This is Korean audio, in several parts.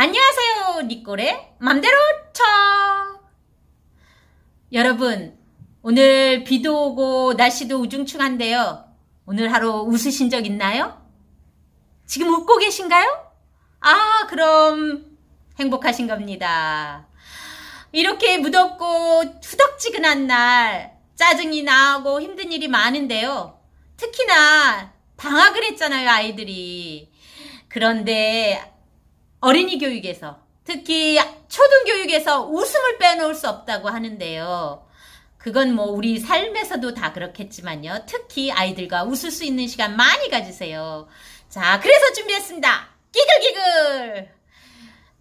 안녕하세요, 니꼴의 맘대로톡! 여러분, 오늘 비도 오고 날씨도 우중충한데요. 오늘 하루 웃으신 적 있나요? 지금 웃고 계신가요? 아, 그럼 행복하신 겁니다. 이렇게 무덥고 후덥지근한 날 짜증이 나고 힘든 일이 많은데요. 특히나 방학을 했잖아요, 아이들이. 그런데 어린이 교육에서, 특히 초등교육에서 웃음을 빼놓을 수 없다고 하는데요. 그건 뭐 우리 삶에서도 다 그렇겠지만요. 특히 아이들과 웃을 수 있는 시간 많이 가지세요. 자, 그래서 준비했습니다. 기글기글!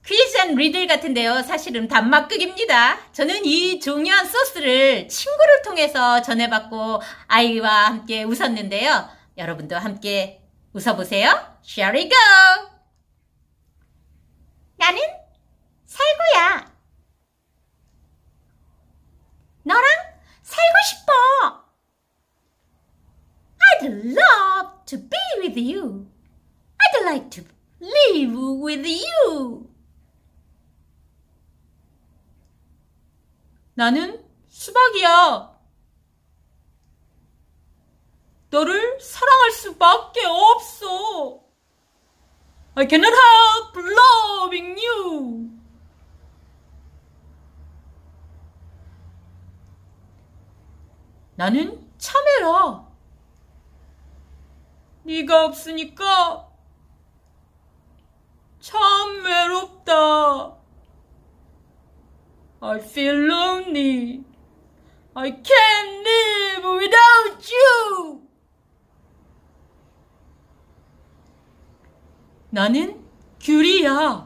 퀴즈 앤 리들 같은데요. 사실은 단막극입니다. 저는 이 중요한 소스를 친구를 통해서 전해받고 아이와 함께 웃었는데요. 여러분도 함께 웃어보세요. Here we go! 나는 살구야. 너랑 살고 싶어. I'd love to be with you. I'd like to live with you. 나는 수박이야. 너를 사랑할 수밖에 없어. I cannot help loving you. 나는 참외라. 네가 없으니까 참 외롭다. I feel lonely. I can't live without you. 나는 귤이야.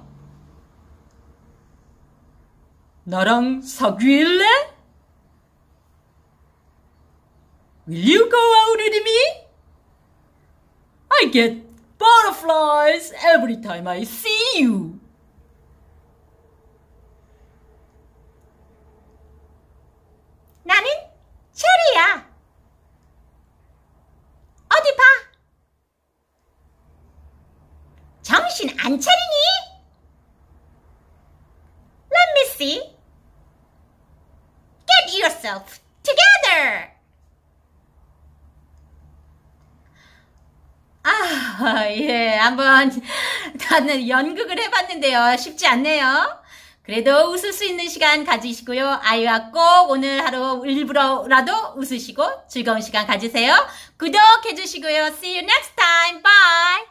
나랑 사귀일래? Will you go out with me? I get butterflies every time I see you. 나는 체리야. 어디 봐. 정신 안 차리니? Let me see. Get yourself together. 아, 예, 한번 다들 연극을 해봤는데요. 쉽지 않네요. 그래도 웃을 수 있는 시간 가지시고요. 아이와 꼭 오늘 하루 일부러라도 웃으시고 즐거운 시간 가지세요. 구독해주시고요. See you next time. Bye.